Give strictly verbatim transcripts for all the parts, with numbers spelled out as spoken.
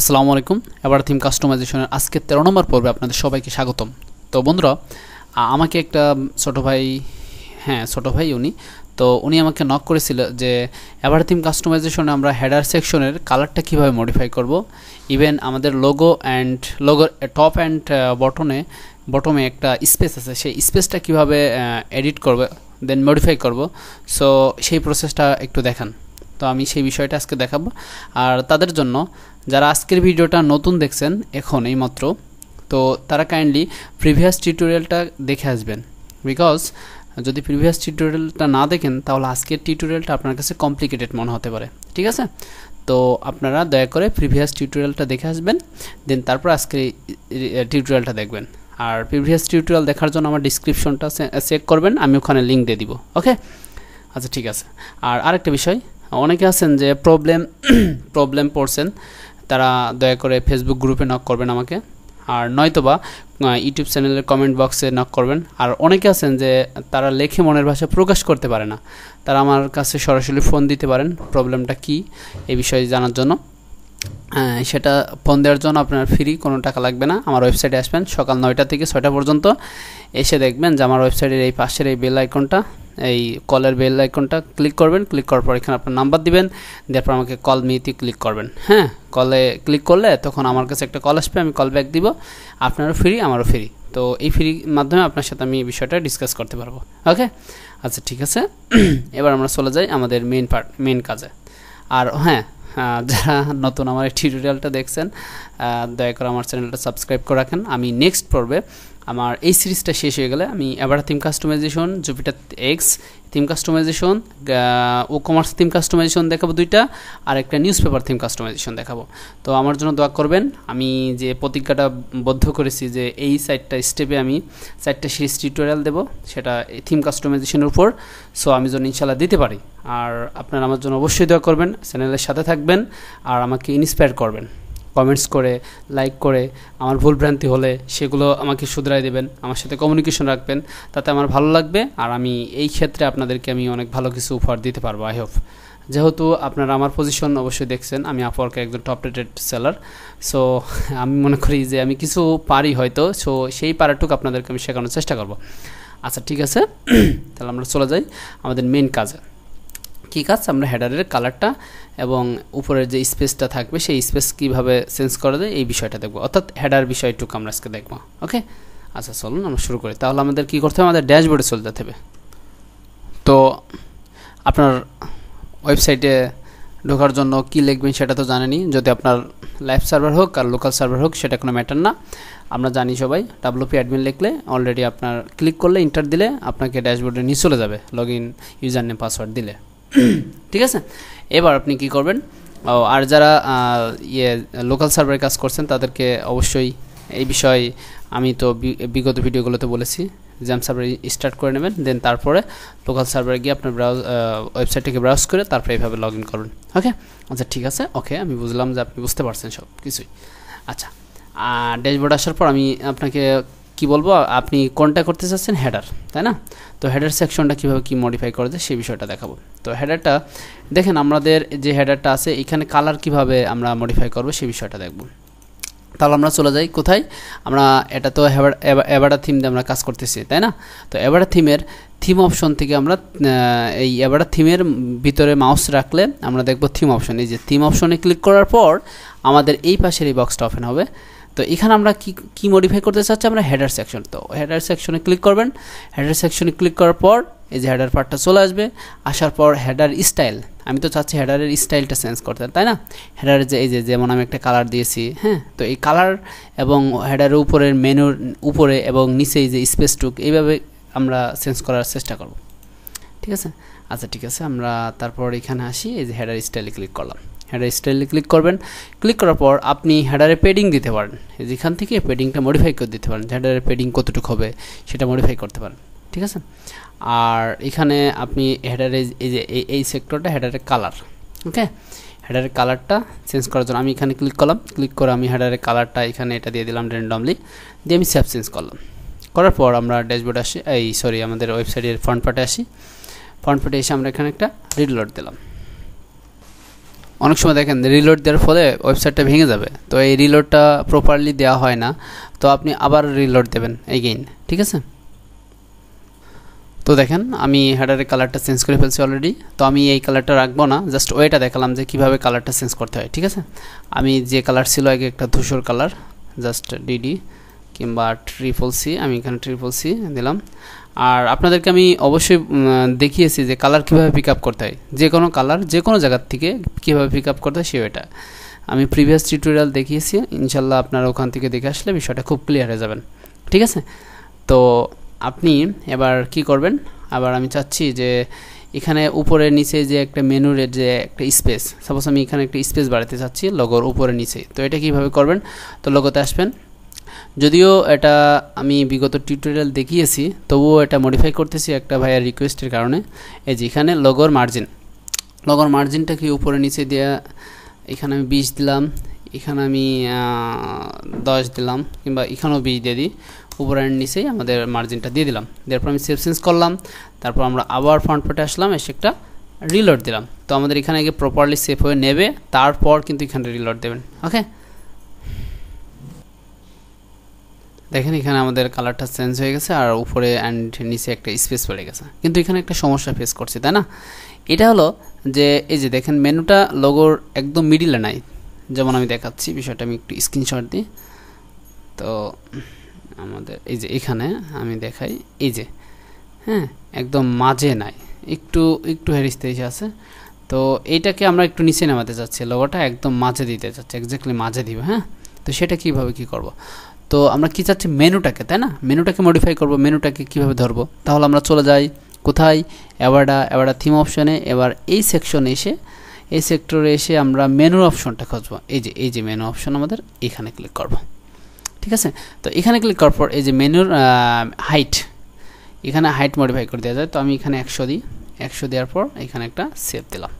আসসালামু আলাইকুম এভাডা থিম কাস্টমাইজেশনের আজকে তেরো নম্বর পর্বে আপনাদের সবাইকে স্বাগতম। তো বন্ধুরা আমাকে একটা ছোট ভাই হ্যাঁ ছোট ভাই উনি তো উনি আমাকে নক করেছিল যে এভাডা থিম কাস্টমাইজেশনে আমরা হেডার সেকশনের কালারটা কিভাবে মডিফাই করব, ইভেন আমাদের লোগো অ্যান্ড লোগোর টপ অ্যান্ড বটনে বটমে একটা স্পেস আছে, সেই স্পেসটা কিভাবে এডিট করবে দেন মডিফাই করব, সো সেই প্রসেসটা একটু দেখান। তো আমি সেই বিষয়টা আজকে দেখাবো। আর তাদের জন্য যারা আজকের ভিডিওটা নতুন দেখছেন এখন এই মাত্র, তো তারা কাইন্ডলি প্রিভিয়াস টিউটোরিয়ালটা দেখে আসবেন, বিকজ যদি প্রিভিয়াস টিউটোরিয়ালটা না দেখেন তাহলে আজকের টিউটোরিয়ালটা আপনার কাছে কমপ্লিকেটেড মনে হতে পারে, ঠিক আছে? তো আপনারা দয়া করে প্রিভিয়াস টিউটোরিয়ালটা দেখে আসবেন, দেন তারপর আজকের টিউটোরিয়ালটা দেখবেন। আর প্রিভিয়াস টিউটোরিয়াল দেখার জন্য আমার ডিসক্রিপশনটা চেক করবেন, আমি ওখানে লিঙ্ক দিয়ে দিব। ওকে, আচ্ছা ঠিক আছে। আর আরেকটা বিষয়, অনেকে আছেন যে প্রবলেম প্রবলেম পড়ছেন, তারা দয়া করে ফেসবুক গ্রুপে নক করবেন আমাকে, আর নয়তোবা ইউটিউব চ্যানেলের কমেন্ট বক্সে নক করবেন। আর অনেকে আছেন যে তারা লেখে মনের ভাষা প্রকাশ করতে পারে না, তারা আমার কাছে সরাসরি ফোন দিতে পারেন প্রবলেমটা কি এই বিষয়ে জানার জন্য। সেটা ফোন দেওয়ার জন্য আপনার ফ্রি, কোনো টাকা লাগবে না। আমার ওয়েবসাইটে আসবেন সকাল নয়টা থেকে ছয়টা পর্যন্ত, এসে দেখবেন যে আমার ওয়েবসাইটের এই পাশের এই বেল আইকনটা, এই কলের বেল আইকনটা ক্লিক করবেন। ক্লিক করার পর এখানে আপনার নাম্বার দিবেন, দেওয়ার পর আমাকে কল মিতে ক্লিক করবেন। হ্যাঁ, কলে ক্লিক করলে তখন আমার কাছে একটা কল আসবে, আমি কল ব্যাক দিব। আপনারও ফ্রি, আমারও ফ্রি, তো এই ফ্রির মাধ্যমে আপনার সাথে আমি এই বিষয়টা ডিসকাস করতে পারবো। ওকে, আচ্ছা ঠিক আছে। এবার আমরা চলে যাই আমাদের মেন পার্ট, মেন কাজে। আর হ্যাঁ, যারা নতুন আমার এই টিউটোরিয়ালটা দেখছেন দয়া করে আমার চ্যানেলটা সাবস্ক্রাইব করে রাখেন। আমি নেক্সট পর্বে আমার এই সিরিজটা শেষ হয়ে গেলে আমি Avada theme customisation, Jupiter X theme customisation, WooCommerce theme customisation দেখাবো দুইটা, আর একটা নিউজ পেপার থিম কাস্টমাইজেশন দেখাবো। তো আমার জন্য দোয়া করবেন। আমি যে প্রতিজ্ঞাটা বদ্ধ করেছি যে এই চারটা স্টেপে আমি চারটা সিরিজ টিউটোরিয়াল দেবো, সেটা এই থিম কাস্টমাইজেশনের উপর, সো আমি যেন ইনশাল্লাহ দিতে পারি। আর আপনারা আমার জন্য অবশ্যই দোয়া করবেন, চ্যানেলের সাথে থাকবেন, আর আমাকে ইন্সপায়ার করবেন কমেন্টস করে, লাইক করে। আমার ভুলভ্রান্তি হলে সেগুলো আমাকে শুধরাই দেবেন, আমার সাথে কমিউনিকেশন রাখবেন, তাতে আমার ভালো লাগবে। আর আমি এই ক্ষেত্রে আপনাদেরকে আমি অনেক ভালো কিছু উপহার দিতে পারবো। আই হোপ, যেহেতু আপনারা আমার পজিশন অবশ্যই দেখছেন, আমি আপওয়ার্কের একজন টপ রেটেড সেলার, সো আমি মনে করি যে আমি কিছু পারি হয়তো, সো সেই পারাটুকু আপনাদেরকে আমি শেখানোর চেষ্টা করব। আচ্ছা ঠিক আছে, তাহলে আমরা চলে যাই আমাদের মেন কাজে। কী কাজ? আমরা হেডারের কালারটা এবং উপরের যে স্পেসটা থাকবে সেই স্পেস কীভাবে চেঞ্জ করা যায় এই বিষয়টা দেখব, অর্থাৎ হেডার বিষয়টুকু আমরা আজকে দেখব। ওকে, আচ্ছা চলুন আমরা শুরু করি। তাহলে আমাদের কী করতে হবে? আমাদের ড্যাশবোর্ডে চলে যেতে হবে। তো আপনার ওয়েবসাইটে ঢোকার জন্য কী লিখবেন সেটা তো জানেনি, যদি আপনার লাইভ সার্ভার হোক আর লোকাল সার্ভার হোক সেটা কোনো ম্যাটার না, আমরা জানি সবাই। ডাব্লুপি অ্যাডমিন লিখলে অলরেডি আপনার ক্লিক করলে, ইন্টার দিলে আপনাকে ড্যাশবোর্ডে নিয়ে চলে যাবে log in user name password দিলে, ঠিক আছে? এবার আপনি কি করবেন, আর যারা ইয়ে লোকাল সার্ভারে কাজ করছেন তাদেরকে অবশ্যই এই বিষয়ে আমি তো বিগত ভিডিওগুলোতে বলেছি, জ্যাম সার্ভার স্টার্ট করে নেবেন, দেন তারপরে লোকাল সার্ভারে গিয়ে আপনার ব্রাউজ ওয়েবসাইটটাকে ব্রাউজ করে তারপরে এইভাবে লগ ইন করবেন। ওকে, আচ্ছা ঠিক আছে। ওকে, আমি বুঝলাম যে আপনি বুঝতে পারছেন সব কিছুই। আচ্ছা, ড্যাশবোর্ড আসার পর আমি আপনাকে কি বলবো, আপনি কোনটা করতে চাচ্ছেন? হেডার, তাই না? তো হেডার সেকশনটা কীভাবে কী মডিফাই করা যায় সেই বিষয়টা দেখাবো। তো হেডারটা দেখেন, আমাদের যে হেডারটা আছে এখানে কালার কিভাবে আমরা মডিফাই করবো সেই বিষয়টা দেখব। তাহলে আমরা চলে যাই কোথায়? আমরা এটা তো অ্যাভাডা থিম দিয়ে আমরা কাজ করতেছি, তাই না? তো অ্যাভাডা থিমের থিম অপশন থেকে আমরা এই অ্যাভাডা থিমের ভিতরে মাউস রাখলে আমরা দেখব থিম অপশন। এই যে থিম অপশনে ক্লিক করার পর আমাদের এই পাশের এই বক্সটা ওপেন হবে। তো এখানে আমরা কি কি মডিফাই করতে চাচ্ছি? আমরা হেডার সেকশন। তো হেডার সেকশনে ক্লিক করবেন, হেডার সেকশনে ক্লিক করার পর এই যে হেডার পার্টটা চলে আসবে। আসার পর হেডার স্টাইল, আমি তো চাচ্ছি হেডারের স্টাইলটা চেঞ্জ করতে, তাই না? হেডারের যে এই যে যেমন আমি একটা কালার দিয়েছি, হ্যাঁ, তো এই কালার এবং হেডারের উপরের মেনুর উপরে এবং নিচে এই যে স্পেসটুক এইভাবে আমরা চেঞ্জ করার চেষ্টা করব, ঠিক আছে? আচ্ছা ঠিক আছে, আমরা তারপর এখানে আসি, এই যে হেডার স্টাইলে ক্লিক করলাম। হেডার স্টাইলে ক্লিক করবেন, ক্লিক করার পর আপনি হেডারে পেডিং দিতে পারেন, যেখান থেকে পেডিংটা মডিফাই করে দিতে পারেন, হেডারের পেডিং কতটুকু হবে সেটা মডিফাই করতে পারেন, ঠিক আছে? আর এখানে আপনি হেডারে এই যে এই সেক্টরটা হেডারের কালার, ওকে, হেডারের কালারটা চেঞ্জ করার জন্য আমি এখানে ক্লিক করলাম। ক্লিক করে আমি হেডারের কালারটা এখানে এটা দিয়ে দিলাম র্যান্ডমলি, দিয়ে আমি স্যাপ চেঞ্জ করলাম। করার পর আমরা ড্যাশবোর্ড আসি, এই সরি আমাদের ওয়েবসাইটের ফ্রন্ট পার্টে আসি। ফ্রন্ট পার্টে এসে আমরা এখানে একটা রিলোড দিলাম। অনেক সময় দেখেন রিলোড দেওয়ার ফলে ওয়েবসাইটটা ভেঙে যাবে, তো এই রিলোডটা প্রপারলি দেওয়া হয় না, তো আপনি আবার রিলোড দেবেন এগেইন, ঠিক আছে। তো দেখেন আমি হেডারের কালারটা চেঞ্জ করে ফেলছি অলরেডি, তো আমি এই কালারটা রাখবো না, জাস্ট ওয়েটা দেখালাম যে কীভাবে কালারটা চেঞ্জ করতে হয়, ঠিক আছে। আমি যে কালার ছিল আগে একটা ধূসর কালার, জাস্ট ডিডি কিংবা ট্রিপল সি, আমি এখানে ট্রিপল সি দিলাম। আর আপনাদেরকে আমি অবশ্যই দেখিয়েছি যে কালার কীভাবে পিক আপ করতে হয়, যে কোনো কালার যে কোনো জায়গার থেকে কীভাবে পিক আপ করতে হয় সে ওয়েটা আমি প্রিভিয়াস টিউটোরিয়াল দেখিয়েছি, ইনশাল্লাহ আপনারা ওখান থেকে দেখে আসলে বিষয়টা খুব ক্লিয়ার হয়ে যাবেন, ঠিক আছে। তো আপনি এবার কি করবেন, আবার আমি চাচ্ছি যে এখানে উপরে নিচে যে একটা মেনুর যে একটা স্পেস, সাপোজ আমি এখানে একটা স্পেস বাড়াতে চাচ্ছি লোগোর উপরে নিচে, তো এটা কীভাবে করবেন, তো লোগোতে আসবেন, যদিও এটা আমি বিগত টিউটোরিয়াল দেখিয়েছি তবুও এটা মডিফাই করতেছি একটা ভাইয়ের রিকোয়েস্টের কারণে। এই যে এখানে লোগোর মার্জিন, লোগোর মার্জিনটা কি উপরে নিচে দেওয়া, এখানে আমি বিশ দিলাম, এখানে আমি দশ দিলাম, কিংবা এখানেও বিশ দিয়ে দিই, উপরে নিচেই আমাদের মার্জিনটা দিয়ে দিলাম। তারপর আমি সেভ চেঞ্জ করলাম, তারপর আমরা আবার ফ্রন্ট পেটে আসলাম, এসে একটা রিলোড দিলাম, তো আমাদের এখানে গিয়ে প্রপারলি সেভ হয়ে নেবে, তারপর কিন্তু এখানে রিলোড দেবেন, ওকে। দেখেন এখানে আমাদের কালারটা চেঞ্জ হয়ে গেছে, আর উপরে অ্যান্ড নিচে একটা স্পেস পড়ে গেছে, কিন্তু এখানে একটা সমস্যা ফেস করছি, তাই না? এটা হলো যে এই যে দেখেন মেনুটা লোগোর একদম মিডিলে নাই, যেমন আমি দেখাচ্ছি বিষয়টা, আমি একটু স্ক্রিনশট দিই। তো আমাদের এই যে এখানে আমি দেখাই, এই যে হ্যাঁ একদম মাঝে নাই, একটু একটু হেরিস্তেজ আছে, তো এইটাকে আমরা একটু নিচে নামাতে চাচ্ছি, লোগোটা একদম মাঝে দিতে চাচ্ছি, এক্স্যাক্টলি মাঝে দিব, হ্যাঁ। তো সেটা কীভাবে কী করব, তো আমরা কি চাচ্ছি মেনুটাকে, তাই না, মেনুটাকে মডিফাই করব, মেনুটাকে কিভাবে ধরবো, তাহলে আমরা চলে যাই কোথায়, অ্যাভাডা, অ্যাভাডা থিম অপশনে। এবার এই সেকশনে এসে এই সেক্টরে এসে আমরা মেনুর অপশনটা খুঁজবো, এই যে এই যে মেনু অপশন আমাদের এখানে ক্লিক করব, ঠিক আছে। তো এখানে ক্লিক করার পর এই যে মেনুর হাইট, এখানে হাইট মডিফাই করে দেওয়া যায়, তো আমি এখানে একশো দিই, একশো দেওয়ার পর এখানে একটা সেভ দিলাম,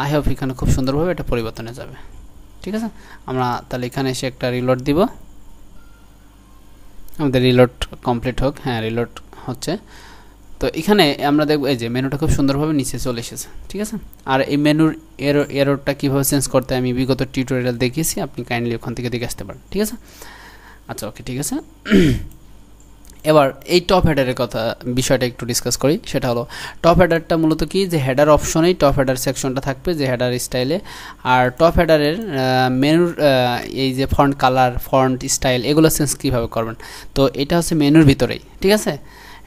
আই হোপ এখানে খুব সুন্দরভাবে এটা পরিবর্তনে যাবে, ঠিক আছে। আমরা তাহলে এখানে এসে একটা রিলোড দিব, আমাদের রিলোড কমপ্লিট হোক, হ্যাঁ রিলোড হচ্ছে। তো এখানে আমরা দেখব এই যে মেনুটা খুব সুন্দরভাবে নিচে চলে এসেছে, ঠিক আছে। আর এই মেনুর এরো এরোটা কীভাবে চেঞ্জ করতে আমি বিগত টিউটোরিয়াল দেখিয়েছি, আপনি কাইন্ডলি ওখান থেকে দেখে আসতে পারেন, ঠিক আছে। আচ্ছা ওকে, ঠিক আছে। এবার এই টপ হেডারের কথা বিষয়টা একটু ডিসকাস করি, সেটা হলো টপ হেডারটা মূলত কি, যে হেডার অপশনেই টপ হেডার সেকশনটা থাকবে, যে হেডার স্টাইলে। আর টপ হেডারের মেনুর এই যে ফন্ট কালার, ফন্ট স্টাইল, এগুলো চেঞ্জ কীভাবে করবেন, তো এটা হচ্ছে মেনুর ভিতরেই, ঠিক আছে।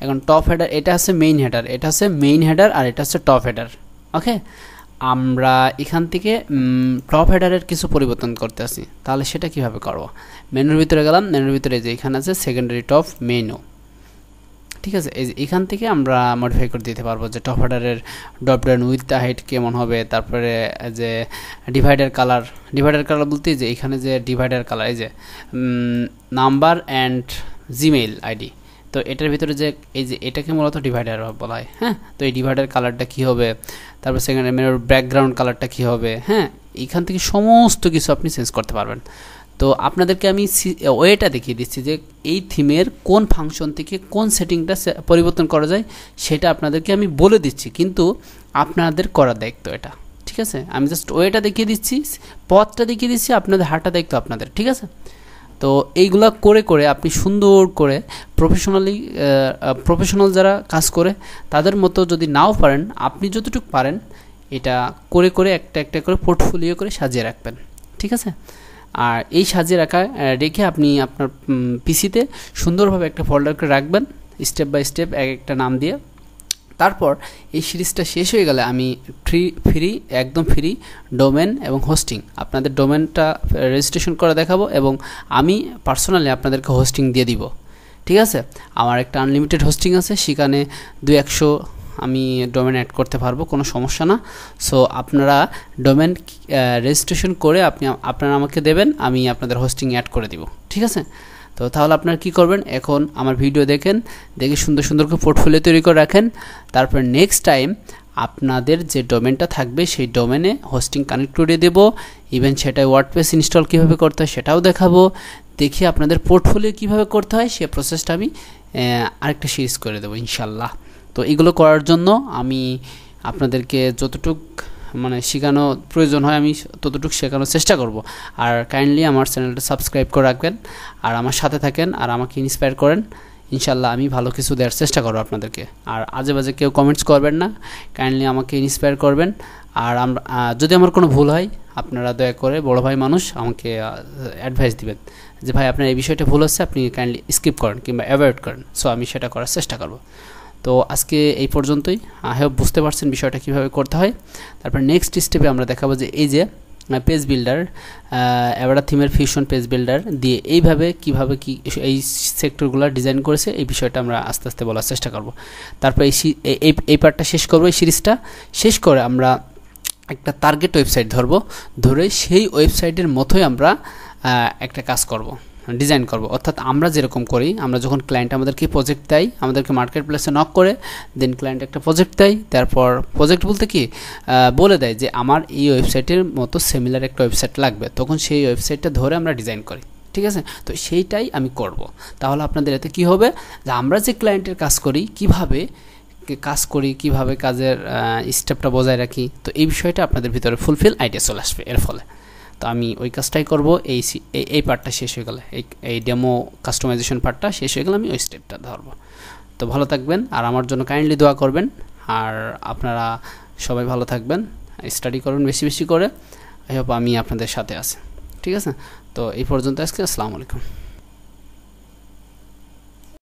এখন টপ হেডার, এটা হচ্ছে মেইন হেডার, এটা হচ্ছে মেইন হেডার, আর এটা হচ্ছে টপ হেডার, ওকে। আমরা এখান থেকে টপ হেডারের কিছু পরিবর্তন করতে আসি, তাহলে সেটা কিভাবে করব, মেনুর ভিতরে গেলাম, মেনুর ভিতরে যে এখানে আছে সেকেন্ডারি টপ মেনু, ঠিক আছে। এই এখান থেকে আমরা মডিফাই করে দিতে পারবো যে টপ হেডারের ড্রপ ডাউন উইথ হাইট কেমন হবে, তারপরে যে ডিভাইডার কালার, ডিভাইডার কালার বলতে যে এখানে যে ডিভাইডার কালার, এই যে নাম্বার অ্যান্ড জিমেইল আইডি, তো এটার ভিতরে যে এই যে এটাকে মূলত ডিভাইডার বলা হয়, হ্যাঁ। তো এই ডিভাইডার কালারটা কী হবে, তারপর সেখানে মেনুর ব্যাকগ্রাউন্ড কালারটা কী হবে, হ্যাঁ, এখান থেকে সমস্ত কিছু আপনি চেঞ্জ করতে পারবেন। তো আপনাদেরকে আমি ওয়েটা দেখিয়ে দিচ্ছি যে এই থিমের কোন ফাংশন থেকে কোন সেটিংটা পরিবর্তন করা যায়, সেটা আপনাদেরকে আমি বলে দিচ্ছি, কিন্তু আপনাদের করা দায়িত্ব এটা, ঠিক আছে। আমি জাস্ট ওয়েটা দেখিয়ে দিচ্ছি, পথটা দেখিয়ে দিচ্ছি, আপনাদের হাঁটা দায়িত্ব আপনাদের, ঠিক আছে। তো এইগুলা করে করে আপনি সুন্দর করে প্রফেশনালি, প্রফেশনাল যারা কাজ করে তাদের মতো যদি নাও পারেন, আপনি যতটুকু পারেন এটা করে করে একটা একটা করে পোর্টফোলিও করে সাজিয়ে রাখবেন, ঠিক আছে। আর এই সাজিয়ে রাখা রেখে আপনি আপনার পিসিতে সুন্দরভাবে একটা ফোল্ডার করে রাখবেন, স্টেপ বাই স্টেপ এক একটা নাম দিয়ে। তারপর এই সিরিজটা শেষ হয়ে গেলে আমি ফ্রি ফ্রি একদম ফ্রি ডোমেন এবং হোস্টিং, আপনাদের ডোমেনটা রেজিস্ট্রেশন করে দেখাবো, এবং আমি পার্সোনালি আপনাদেরকে হোস্টিং দিয়ে দিব, ঠিক আছে। আমার একটা আনলিমিটেড হোস্টিং আছে, সেখানে দু একশো আমি ডোমেন অ্যাড করতে পারবো, কোনো সমস্যা না। সো আপনারা ডোমেন রেজিস্ট্রেশন করে আপনি আপনারা আমাকে দেবেন, আমি আপনাদের হোস্টিং অ্যাড করে দিব, ঠিক আছে। তো তাহলে আপনারা কী করবেন, এখন আমার ভিডিও দেখেন, দেখে সুন্দর সুন্দর করে পোর্টফোলিও তৈরি করে রাখেন, তারপর নেক্সট টাইম আপনাদের যে ডোমেনটা থাকবে সেই ডোমেনে হোস্টিং কানেক্ট করে দেবো, ইভেন সেটাই ওয়ার্ডপ্রেস ইনস্টল কীভাবে করতে হয় সেটাও দেখাবো, দেখে আপনাদের পোর্টফোলিও কীভাবে করতে হয় সে প্রসেসটা আমি আরেকটা সিরিজ করে দেবো ইনশাল্লাহ। তো এগুলো করার জন্য আমি আপনাদেরকে যতটুকু माने शेखानो प्रयोजन हय आमी ततटुक शेखानोर चेष्टा करब। और काइंडली आमार चैनलटा सबस्क्राइब करे राखबेन और आमार साथे थाकेन और आमाके इन्सपायर करें, इंशाल्लाह आमी भालो किछु देওয়ার चेष्टा करब आपनादेरके। और आजे बाजे केउ कमेंट्स करबेन ना, काइंडली आमाके इन्सपायर करबेन। और যদি আমার কোনো ভুল হয় আপনারা দয়া করে বড় ভাই মানুষ আমাকে অ্যাডভাইস দিবেন যে ভাই আপনার এই বিষয়টা ভুল হচ্ছে, আপনি কাইন্ডলি স্কিপ করেন কিংবা অ্যাভয়েড করেন। সো আমি সেটা করার চেষ্টা করব। তো আজকে এই পর্যন্তই, আই হোপ বুঝতে পারছেন বিষয়টা কিভাবে করতে হয়। তারপর নেক্সট স্টেপে আমরা দেখাবো যে এই যে পেজ বিল্ডার অ্যাভাডা থিমের ফিউশন পেজ বিল্ডার দিয়ে এইভাবে কিভাবে কি এই সেক্টরগুলো ডিজাইন করেছে এই বিষয়টা আমরা আস্তে আস্তে বলার চেষ্টা করব। তারপর এই এই পার্টটা শেষ করব, এই সিরিজটা শেষ করে আমরা একটা টার্গেট ওয়েবসাইট ধরব, ধরে সেই ওয়েবসাইটের মতোই আমরা একটা কাজ করব, ডিজাইন করব। অর্থাৎ আমরা যেরকম করি, আমরা যখন ক্লায়েন্ট আমাদেরকে প্রজেক্ট দেয়, আমাদেরকে মার্কেট প্লেসে নক করে, দেন ক্লায়েন্ট একটা প্রজেক্ট দেয়, তারপর প্রজেক্ট বলতে কি বলে দেয় যে আমার এই ওয়েবসাইটের মতো সিমিলার একটা ওয়েবসাইট লাগবে, তখন সেই ওয়েবসাইটটা ধরে আমরা ডিজাইন করি। ঠিক আছে, তো সেইটাই আমি করব। তাহলে আপনাদের এতে কী হবে যে আমরা যে ক্লায়েন্টের কাজ করি, কিভাবে কাজ করি, কিভাবে কাজের স্টেপটা বজায় রাখি, তো এই বিষয়টা আপনাদের ভিতরে ফুলফিল আইডিয়া চলে আসবে। এর ফলে তো আমি ওই কাজটাই করব। এই এই পার্টটা শেষ হয়ে গেলে, এই এই ডেমো কাস্টমাইজেশন পার্টটা শেষ হয়ে গেলে আমি ওই স্টেপটা ধরব। তো ভালো থাকবেন আর আমার জন্য কাইন্ডলি দোয়া করবেন। আর আপনারা সবাই ভালো থাকবেন, স্টাডি করবেন বেশি বেশি করে। আই হোপ আমি আপনাদের সাথে আছি। ঠিক আছে, তো এই পর্যন্ত আজকে। আসসালামু আলাইকুম।